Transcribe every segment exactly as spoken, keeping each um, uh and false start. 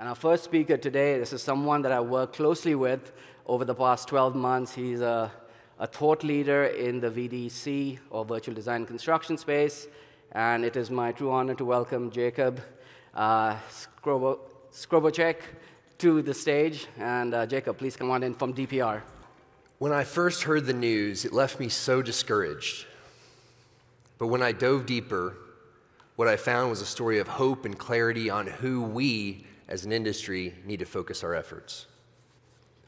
And our first speaker today, this is someone that I worked closely with over the past twelve months. He's a, a thought leader in the V D C, or virtual design construction space. And it is my true honor to welcome Jacob uh, Skrobarczyk to the stage. And uh, Jacob, please come on in from D P R. When I first heard the news, it left me so discouraged. But when I dove deeper, what I found was a story of hope and clarity on who we as an industry need to focus our efforts.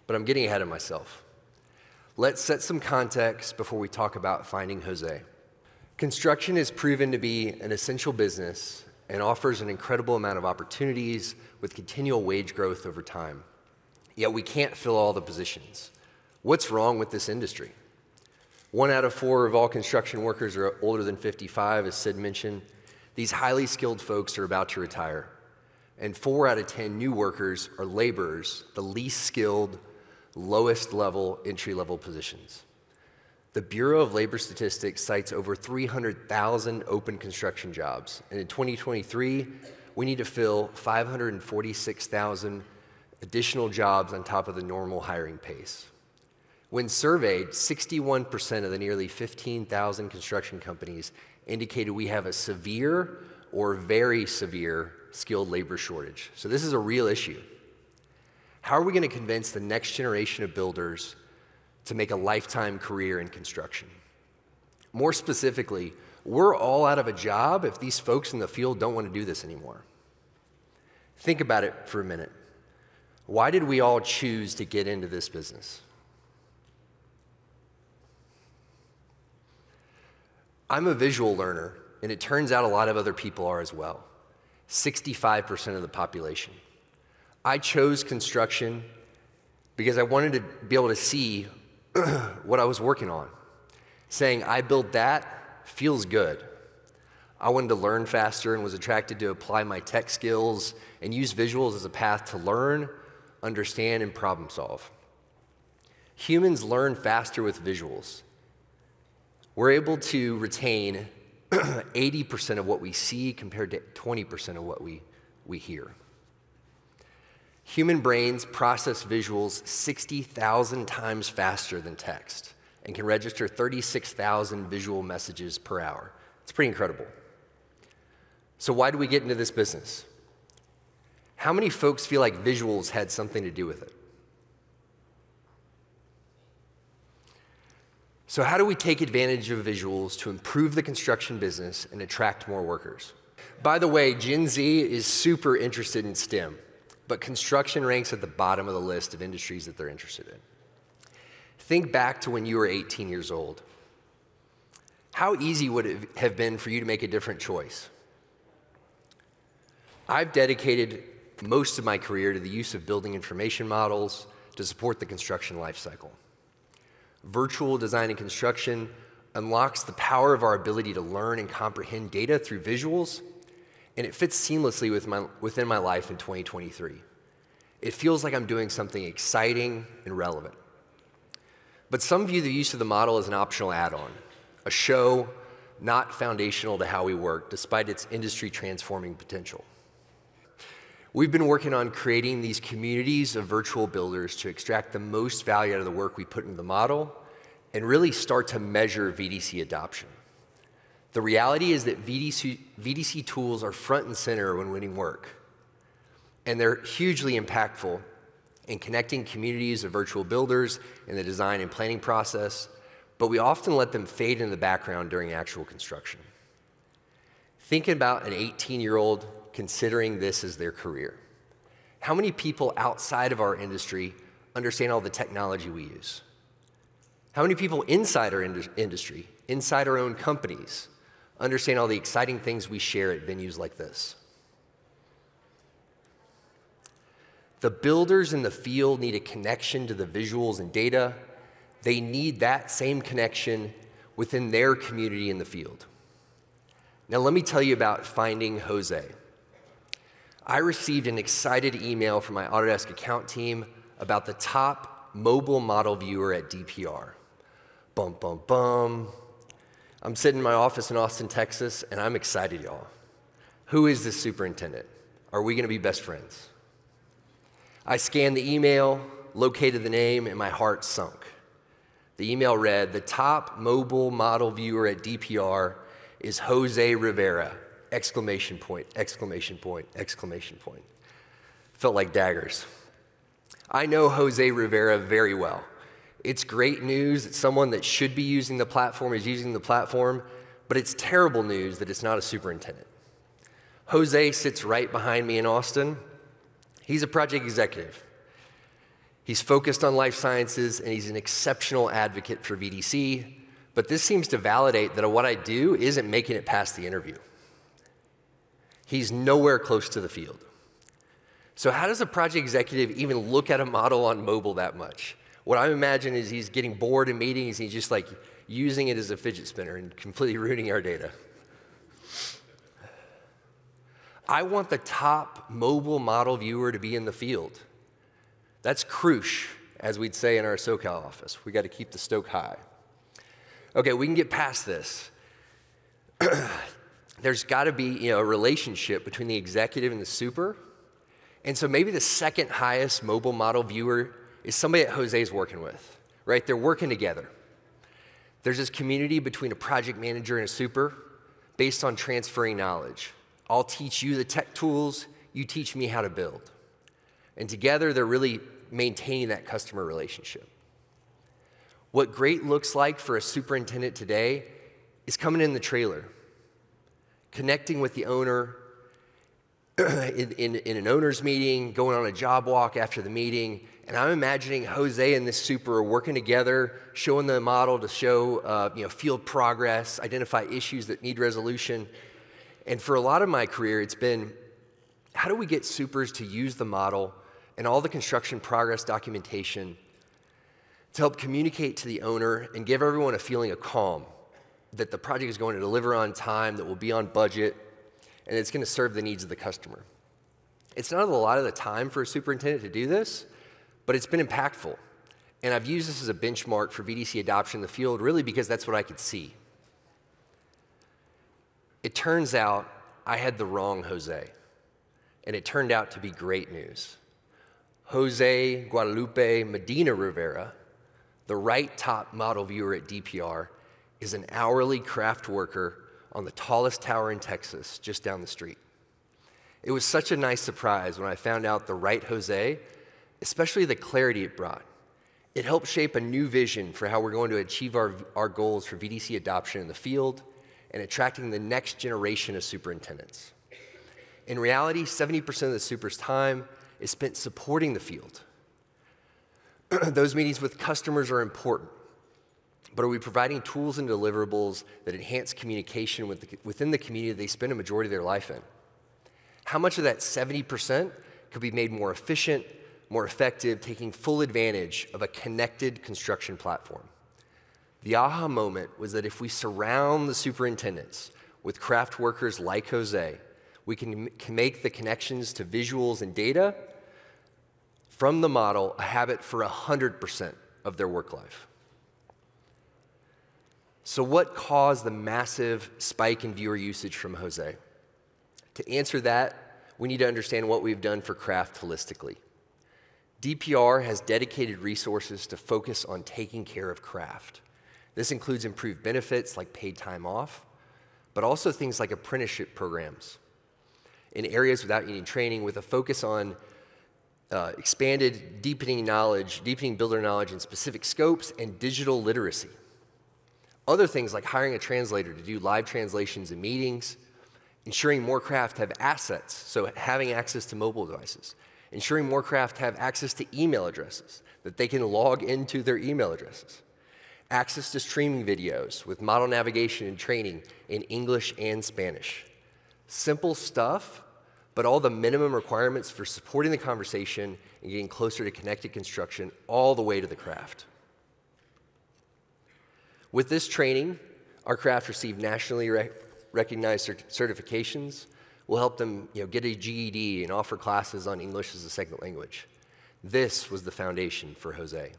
But I'm getting ahead of myself. Let's set some context before we talk about finding Jose. Construction is proven to be an essential business and offers an incredible amount of opportunities with continual wage growth over time. Yet we can't fill all the positions. What's wrong with this industry? One out of four of all construction workers are older than fifty-five, as Sid mentioned. These highly skilled folks are about to retire. And four out of ten new workers are laborers, the least skilled, lowest level, entry-level positions. The Bureau of Labor Statistics cites over three hundred thousand open construction jobs. And in twenty twenty-three, we need to fill five hundred forty-six thousand additional jobs on top of the normal hiring pace. When surveyed, sixty-one percent of the nearly fifteen thousand construction companies indicated we have a severe or very severe skilled labor shortage. So this is a real issue. How are we going to convince the next generation of builders to make a lifetime career in construction? More specifically, we're all out of a job if these folks in the field don't want to do this anymore. Think about it for a minute. Why did we all choose to get into this business? I'm a visual learner, and it turns out a lot of other people are as well. sixty-five percent of the population. I chose construction because I wanted to be able to see what I was working on. Saying, I built that, feels good. I wanted to learn faster and was attracted to apply my tech skills and use visuals as a path to learn, understand, and problem solve. Humans learn faster with visuals. We're able to retain eighty percent of what we see compared to twenty percent of what we, we hear. Human brains process visuals sixty thousand times faster than text and can register thirty-six thousand visual messages per hour. It's pretty incredible. So why do we get into this business? How many folks feel like visuals had something to do with it? So how do we take advantage of visuals to improve the construction business and attract more workers? By the way, Gen Z is super interested in STEM, but construction ranks at the bottom of the list of industries that they're interested in. Think back to when you were eighteen years old. How easy would it have been for you to make a different choice? I've dedicated most of my career to the use of building information models to support the construction lifecycle. Virtual design and construction unlocks the power of our ability to learn and comprehend data through visuals, and it fits seamlessly with my, within my life in twenty twenty-three. It feels like I'm doing something exciting and relevant. But some view the use of the model as an optional add-on, a show not foundational to how we work, despite its industry-transforming potential. We've been working on creating these communities of virtual builders to extract the most value out of the work we put into the model and really start to measure V D C adoption. The reality is that V D C, V D C tools are front and center when winning work, and they're hugely impactful in connecting communities of virtual builders in the design and planning process, but we often let them fade in the background during actual construction. Thinking about an eighteen-year-old considering this as their career. How many people outside of our industry understand all the technology we use? How many people inside our ind- industry, inside our own companies, understand all the exciting things we share at venues like this? The builders in the field need a connection to the visuals and data. They need that same connection within their community in the field. Now let me tell you about finding Jose. I received an excited email from my Autodesk account team about the top mobile model viewer at D P R. Bum, bum, bum. I'm sitting in my office in Austin, Texas, and I'm excited, y'all. Who is this superintendent? Are we gonna be best friends? I scanned the email, located the name, and my heart sunk. The email read, the top mobile model viewer at D P R is Jose Rivera, exclamation point, exclamation point, exclamation point. Felt like daggers. I know Jose Rivera very well. It's great news that someone that should be using the platform is using the platform, but it's terrible news that it's not a superintendent. Jose sits right behind me in Austin. He's a project executive. He's focused on life sciences, and he's an exceptional advocate for V D C, but this seems to validate that what I do isn't making it past the interview. He's nowhere close to the field. So how does a project executive even look at a model on mobile that much? What I imagine is he's getting bored in meetings, and he's just like using it as a fidget spinner and completely ruining our data. I want the top mobile model viewer to be in the field. That's crush, as we'd say in our SoCal office. We got to keep the stoke high. Okay, we can get past this. There's got to be, you know, a relationship between the executive and the super. And so maybe the second highest mobile model viewer is somebody that Jose's working with, right? They're working together. There's this community between a project manager and a super based on transferring knowledge. I'll teach you the tech tools, you teach me how to build. And together, they're really maintaining that customer relationship. What great looks like for a superintendent today is coming in the trailer, connecting with the owner in, in, in an owner's meeting, going on a job walk after the meeting. And I'm imagining Jose and this super are working together, showing the model to show uh, you know, field progress, identify issues that need resolution. And for a lot of my career, it's been, how do we get supers to use the model and all the construction progress documentation to help communicate to the owner and give everyone a feeling of calm, that the project is going to deliver on time, that will be on budget, and it's going to serve the needs of the customer. It's not a lot of the time for a superintendent to do this, but it's been impactful. And I've used this as a benchmark for V D C adoption in the field, really because that's what I could see. It turns out I had the wrong Jose, and it turned out to be great news. Jose Guadalupe Medina Rivera, the right top model viewer at D P R, is an hourly craft worker on the tallest tower in Texas, just down the street. It was such a nice surprise when I found out the right Jose, especially the clarity it brought. It helped shape a new vision for how we're going to achieve our, our goals for V D C adoption in the field and attracting the next generation of superintendents. In reality, seventy percent of the super's time is spent supporting the field. Those meetings with customers are important, but are we providing tools and deliverables that enhance communication with the, within the community they spend a majority of their life in? How much of that seventy percent could be made more efficient, more effective, taking full advantage of a connected construction platform? The aha moment was that if we surround the superintendents with craft workers like Jose, we can, can make the connections to visuals and data from the model a habit for one hundred percent of their work life. So what caused the massive spike in viewer usage from Jose? To answer that, we need to understand what we've done for craft holistically. D P R has dedicated resources to focus on taking care of craft. This includes improved benefits like paid time off, but also things like apprenticeship programs in areas without union training with a focus on uh, expanded deepening knowledge, deepening builder knowledge in specific scopes and digital literacy. Other things like hiring a translator to do live translations and meetings, ensuring more craft have assets, so having access to mobile devices, ensuring more craft have access to email addresses, that they can log into their email addresses, access to streaming videos with model navigation and training in English and Spanish. Simple stuff, but all the minimum requirements for supporting the conversation and getting closer to connected construction all the way to the craft. With this training, our craft received nationally rec recognized cert certifications. We'll help them you know, get a G E D and offer classes on English as a second language. This was the foundation for Jose.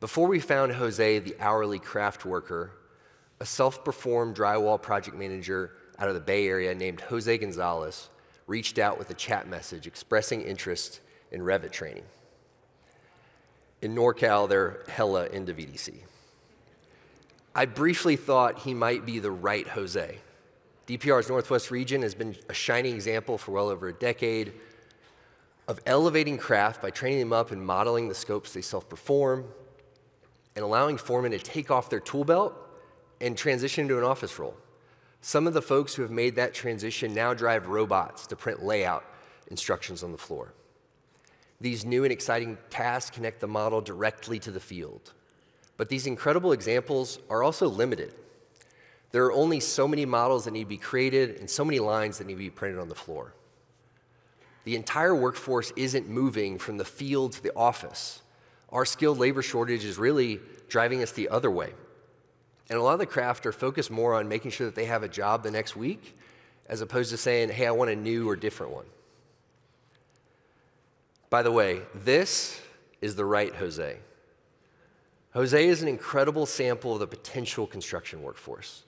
Before we found Jose, the hourly craft worker, a self-performed drywall project manager out of the Bay Area named Jose Gonzalez reached out with a chat message expressing interest in Revit training. In NorCal, they're hella into V D C. I briefly thought he might be the right Jose. D P R's Northwest region has been a shining example for well over a decade of elevating craft by training them up and modeling the scopes they self-perform and allowing foremen to take off their tool belt and transition into an office role. Some of the folks who have made that transition now drive robots to print layout instructions on the floor. These new and exciting tasks connect the model directly to the field. But these incredible examples are also limited. There are only so many models that need to be created and so many lines that need to be printed on the floor. The entire workforce isn't moving from the field to the office. Our skilled labor shortage is really driving us the other way. And a lot of the craft are focused more on making sure that they have a job the next week as opposed to saying, hey, I want a new or different one. By the way, this is the right Jose. Jose is an incredible sample of the potential construction workforce.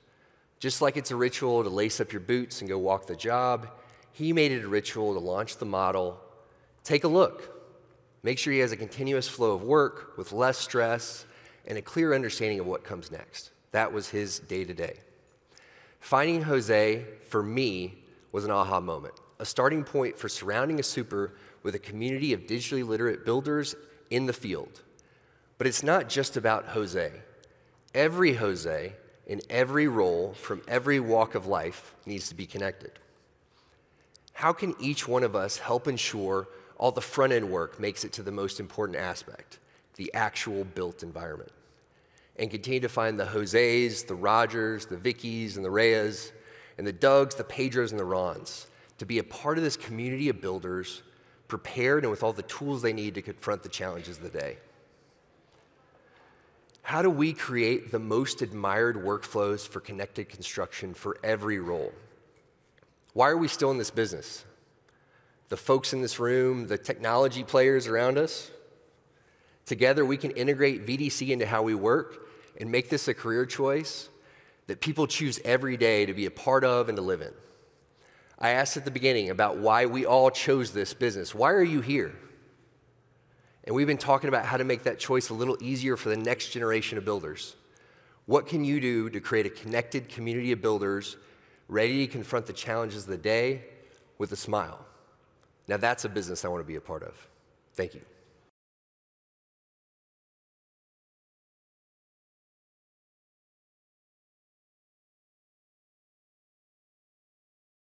Just like it's a ritual to lace up your boots and go walk the job, he made it a ritual to launch the model, take a look, make sure he has a continuous flow of work with less stress and a clear understanding of what comes next. That was his day-to-day. Finding Jose, for me, was an aha moment, a starting point for surrounding a super with a community of digitally literate builders in the field. But it's not just about Jose. Every Jose in every role from every walk of life needs to be connected. How can each one of us help ensure all the front-end work makes it to the most important aspect, the actual built environment, and continue to find the Jose's, the Rogers, the Vickies, and the Reyes, and the Dougs, the Pedros, and the Rons to be a part of this community of builders prepared and with all the tools they need to confront the challenges of the day? How do we create the most admired workflows for connected construction for every role? Why are we still in this business? The folks in this room, the technology players around us? Together, we can integrate V D C into how we work and make this a career choice that people choose every day to be a part of and to live in. I asked at the beginning about why we all chose this business. Why are you here? And we've been talking about how to make that choice a little easier for the next generation of builders. What can you do to create a connected community of builders ready to confront the challenges of the day with a smile? Now that's a business I want to be a part of. Thank you.